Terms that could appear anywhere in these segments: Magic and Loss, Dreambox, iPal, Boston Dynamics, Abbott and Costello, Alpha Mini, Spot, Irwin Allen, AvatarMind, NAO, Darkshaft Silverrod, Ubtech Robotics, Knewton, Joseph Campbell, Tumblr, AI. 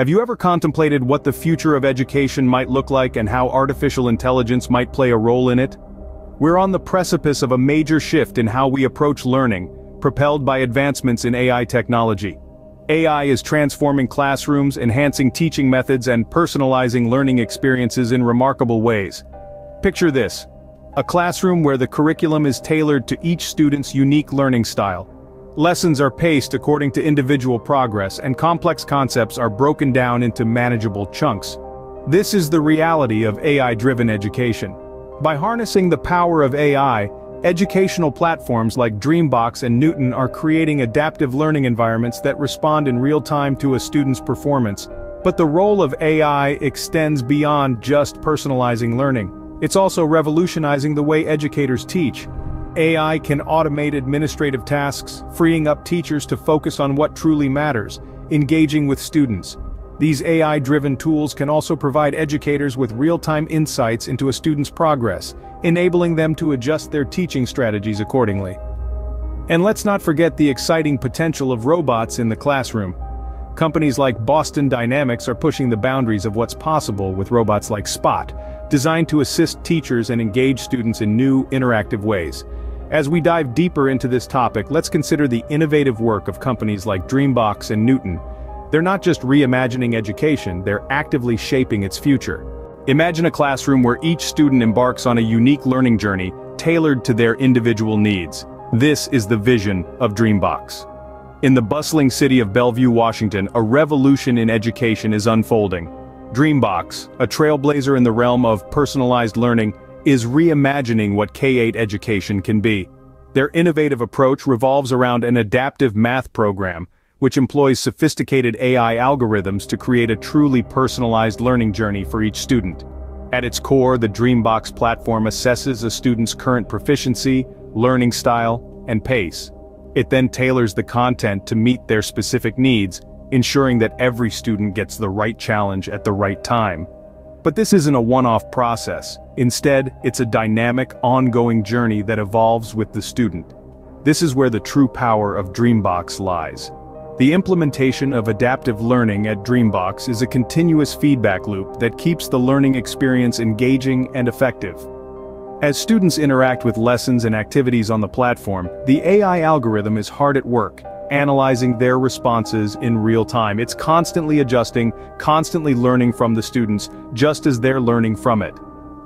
Have you ever contemplated what the future of education might look like and how artificial intelligence might play a role in it? We're on the precipice of a major shift in how we approach learning, propelled by advancements in AI technology. AI is transforming classrooms, enhancing teaching methods, and personalizing learning experiences in remarkable ways. Picture this: a classroom where the curriculum is tailored to each student's unique learning style. Lessons are paced according to individual progress, and complex concepts are broken down into manageable chunks. This is the reality of AI-driven education. By harnessing the power of AI, educational platforms like Dreambox and Knewton are creating adaptive learning environments that respond in real time to a student's performance. But the role of AI extends beyond just personalizing learning. It's also revolutionizing the way educators teach. AI can automate administrative tasks, freeing up teachers to focus on what truly matters, engaging with students. These AI-driven tools can also provide educators with real-time insights into a student's progress, enabling them to adjust their teaching strategies accordingly. And let's not forget the exciting potential of robots in the classroom. Companies like Boston Dynamics are pushing the boundaries of what's possible with robots like Spot, designed to assist teachers and engage students in new, interactive ways. As we dive deeper into this topic, let's consider the innovative work of companies like Dreambox and Knewton. They're not just reimagining education, they're actively shaping its future. Imagine a classroom where each student embarks on a unique learning journey, tailored to their individual needs. This is the vision of Dreambox. In the bustling city of Bellevue, Washington, a revolution in education is unfolding. Dreambox, a trailblazer in the realm of personalized learning, is reimagining what K-8 education can be. Their innovative approach revolves around an adaptive math program, which employs sophisticated AI algorithms to create a truly personalized learning journey for each student. At its core, the Dreambox platform assesses a student's current proficiency, learning style, and pace. It then tailors the content to meet their specific needs, ensuring that every student gets the right challenge at the right time. But this isn't a one-off process. Instead, it's a dynamic, ongoing journey that evolves with the student. This is where the true power of Dreambox lies. The implementation of adaptive learning at Dreambox is a continuous feedback loop that keeps the learning experience engaging and effective. As students interact with lessons and activities on the platform, the AI algorithm is hard at work, analyzing their responses in real time. It's constantly adjusting, constantly learning from the students, just as they're learning from it.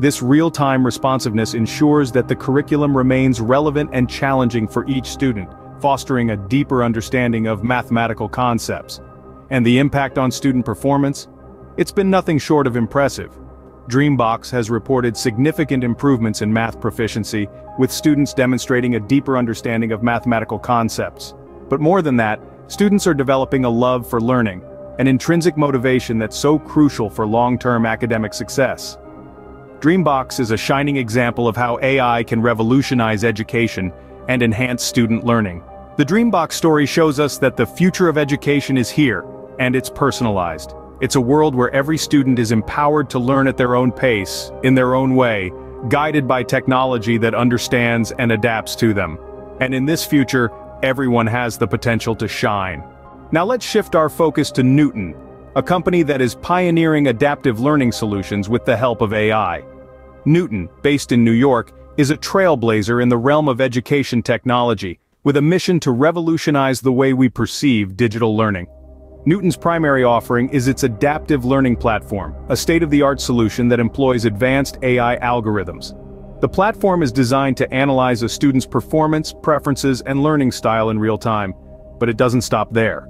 This real-time responsiveness ensures that the curriculum remains relevant and challenging for each student, fostering a deeper understanding of mathematical concepts. And the impact on student performance? It's been nothing short of impressive. Dreambox has reported significant improvements in math proficiency, with students demonstrating a deeper understanding of mathematical concepts. But more than that, students are developing a love for learning, an intrinsic motivation that's so crucial for long-term academic success. Dreambox is a shining example of how AI can revolutionize education and enhance student learning. The Dreambox story shows us that the future of education is here, and it's personalized. It's a world where every student is empowered to learn at their own pace, in their own way, guided by technology that understands and adapts to them. And in this future, everyone has the potential to shine. Now let's shift our focus to Knewton, a company that is pioneering adaptive learning solutions with the help of AI. Knewton, based in New York, is a trailblazer in the realm of education technology, with a mission to revolutionize the way we perceive digital learning. Knewton's primary offering is its adaptive learning platform, a state-of-the-art solution that employs advanced AI algorithms. The platform is designed to analyze a student's performance, preferences, and learning style in real time, but it doesn't stop there.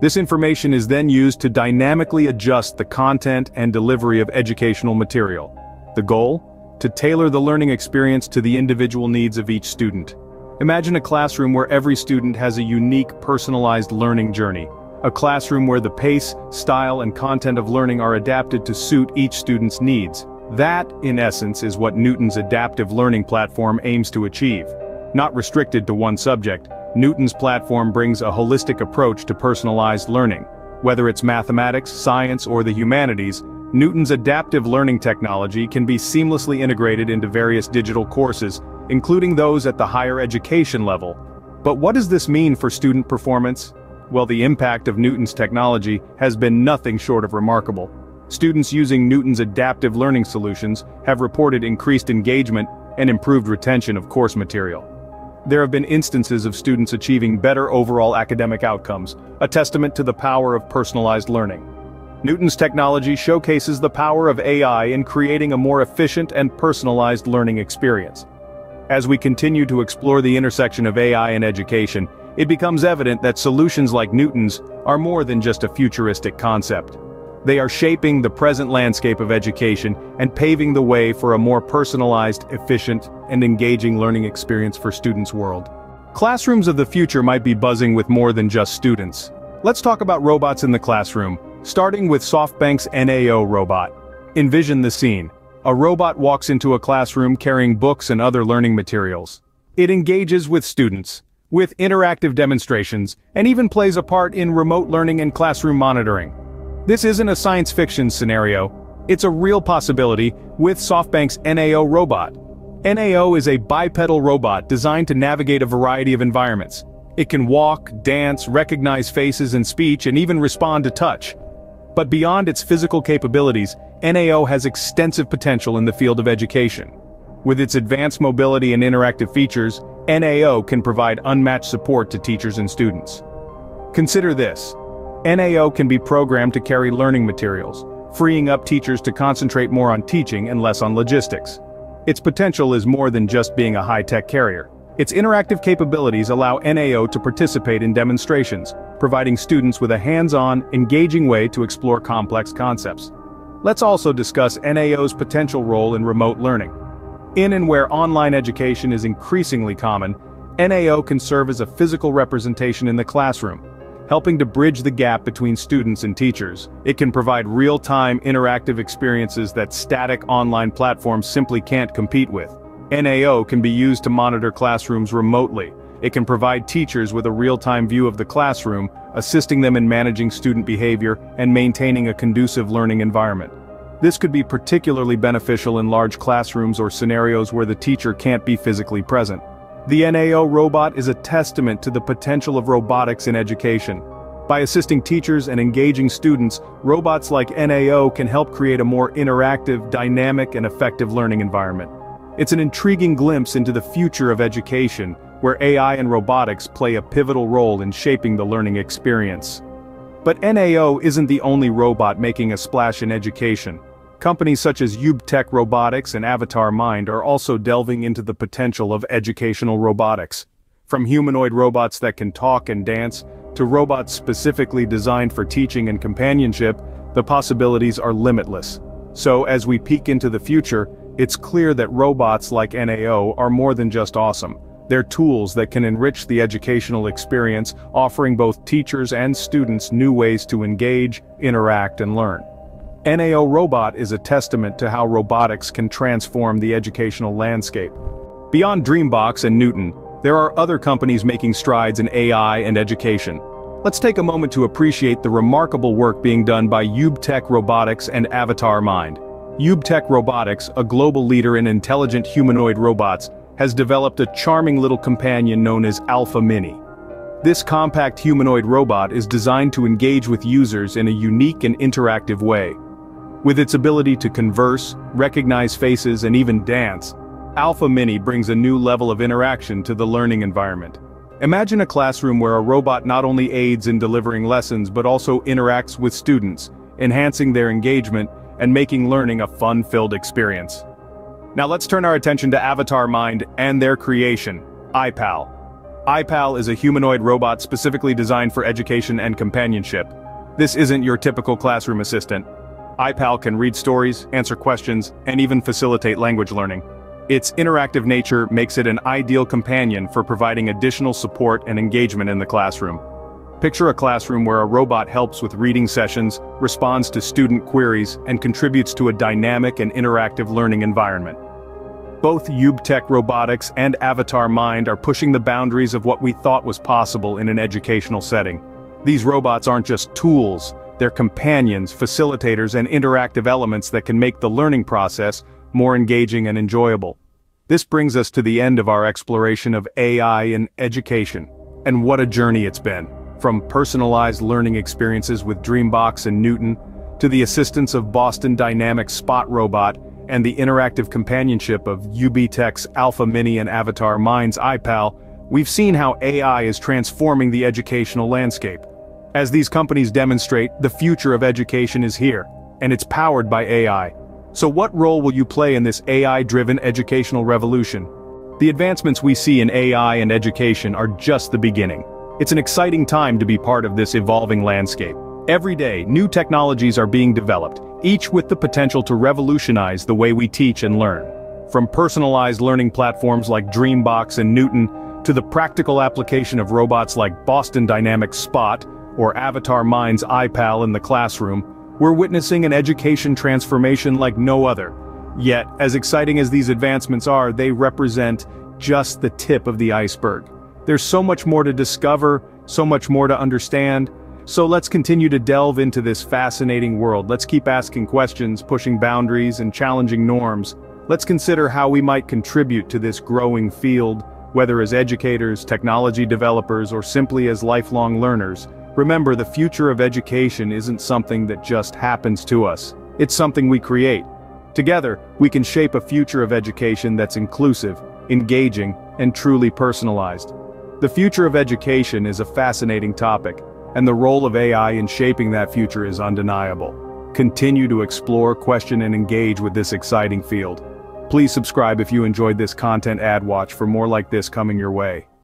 This information is then used to dynamically adjust the content and delivery of educational material. The goal? To tailor the learning experience to the individual needs of each student. Imagine a classroom where every student has a unique, personalized learning journey. A classroom where the pace, style, and content of learning are adapted to suit each student's needs. That, in essence, is what Knewton's adaptive learning platform aims to achieve. Not restricted to one subject, Knewton's platform brings a holistic approach to personalized learning. Whether it's mathematics, science, or the humanities, Knewton's adaptive learning technology can be seamlessly integrated into various digital courses, including those at the higher education level. But what does this mean for student performance? Well, the impact of Knewton's technology has been nothing short of remarkable. Students using Knewton's adaptive learning solutions have reported increased engagement and improved retention of course material. There have been instances of students achieving better overall academic outcomes, a testament to the power of personalized learning. Knewton's technology showcases the power of AI in creating a more efficient and personalized learning experience. As we continue to explore the intersection of AI and education, it becomes evident that solutions like Knewton's are more than just a futuristic concept. They are shaping the present landscape of education and paving the way for a more personalized, efficient, and engaging learning experience for students world. Classrooms of the future might be buzzing with more than just students. Let's talk about robots in the classroom, starting with SoftBank's NAO robot. Envision the scene. A robot walks into a classroom carrying books and other learning materials. It engages with students, with interactive demonstrations, and even plays a part in remote learning and classroom monitoring. This isn't a science fiction scenario, it's a real possibility with SoftBank's NAO robot. NAO is a bipedal robot designed to navigate a variety of environments. It can walk, dance, recognize faces and speech, and even respond to touch. But beyond its physical capabilities, NAO has extensive potential in the field of education. With its advanced mobility and interactive features, NAO can provide unmatched support to teachers and students. Consider this. NAO can be programmed to carry learning materials, freeing up teachers to concentrate more on teaching and less on logistics. Its potential is more than just being a high-tech carrier. Its interactive capabilities allow NAO to participate in demonstrations, providing students with a hands-on, engaging way to explore complex concepts. Let's also discuss NAO's potential role in remote learning. In and where online education is increasingly common, NAO can serve as a physical representation in the classroom, helping to bridge the gap between students and teachers. It can provide real-time interactive experiences that static online platforms simply can't compete with. NAO can be used to monitor classrooms remotely. It can provide teachers with a real-time view of the classroom, assisting them in managing student behavior and maintaining a conducive learning environment. This could be particularly beneficial in large classrooms or scenarios where the teacher can't be physically present. The NAO robot is a testament to the potential of robotics in education. By assisting teachers and engaging students, robots like NAO can help create a more interactive, dynamic, and effective learning environment. It's an intriguing glimpse into the future of education, where AI and robotics play a pivotal role in shaping the learning experience. But NAO isn't the only robot making a splash in education. Companies such as Ubtech Robotics and AvatarMind are also delving into the potential of educational robotics. From humanoid robots that can talk and dance, to robots specifically designed for teaching and companionship, the possibilities are limitless. So as we peek into the future, it's clear that robots like NAO are more than just awesome. They're tools that can enrich the educational experience, offering both teachers and students new ways to engage, interact, and learn. NAO robot is a testament to how robotics can transform the educational landscape. Beyond Dreambox and Knewton, there are other companies making strides in AI and education. Let's take a moment to appreciate the remarkable work being done by Ubtech Robotics and AvatarMind. Ubtech Robotics, a global leader in intelligent humanoid robots, has developed a charming little companion known as Alpha Mini. This compact humanoid robot is designed to engage with users in a unique and interactive way. With its ability to converse, recognize faces, and even dance, Alpha Mini brings a new level of interaction to the learning environment. Imagine a classroom where a robot not only aids in delivering lessons but also interacts with students, enhancing their engagement and making learning a fun-filled experience. Now let's turn our attention to AvatarMind and their creation, iPal. iPal is a humanoid robot specifically designed for education and companionship. This isn't your typical classroom assistant. iPal can read stories, answer questions, and even facilitate language learning. Its interactive nature makes it an ideal companion for providing additional support and engagement in the classroom. Picture a classroom where a robot helps with reading sessions, responds to student queries, and contributes to a dynamic and interactive learning environment. Both Ubtech Robotics and AvatarMind are pushing the boundaries of what we thought was possible in an educational setting. These robots aren't just tools, they're companions, facilitators, and interactive elements that can make the learning process more engaging and enjoyable. This brings us to the end of our exploration of AI in education, and what a journey it's been. From personalized learning experiences with Dreambox and Knewton, to the assistance of Boston Dynamics' Spot robot, and the interactive companionship of Ubtech's Alpha Mini and AvatarMind's iPal, we've seen how AI is transforming the educational landscape. As these companies demonstrate, the future of education is here, and it's powered by AI. So what role will you play in this AI-driven educational revolution? The advancements we see in AI and education are just the beginning. It's an exciting time to be part of this evolving landscape. Every day, new technologies are being developed, each with the potential to revolutionize the way we teach and learn. From personalized learning platforms like Dreambox and Knewton, to the practical application of robots like Boston Dynamics' Spot, or AvatarMind's iPal in the classroom, we're witnessing an education transformation like no other. Yet, as exciting as these advancements are, they represent just the tip of the iceberg. There's so much more to discover, so much more to understand, so let's continue to delve into this fascinating world. Let's keep asking questions, pushing boundaries, and challenging norms. Let's consider how we might contribute to this growing field, whether as educators, technology developers, or simply as lifelong learners. Remember, the future of education isn't something that just happens to us. It's something we create. Together, we can shape a future of education that's inclusive, engaging, and truly personalized. The future of education is a fascinating topic, and the role of AI in shaping that future is undeniable. Continue to explore, question, and engage with this exciting field. Please subscribe if you enjoyed this content. Ad watch for more like this coming your way.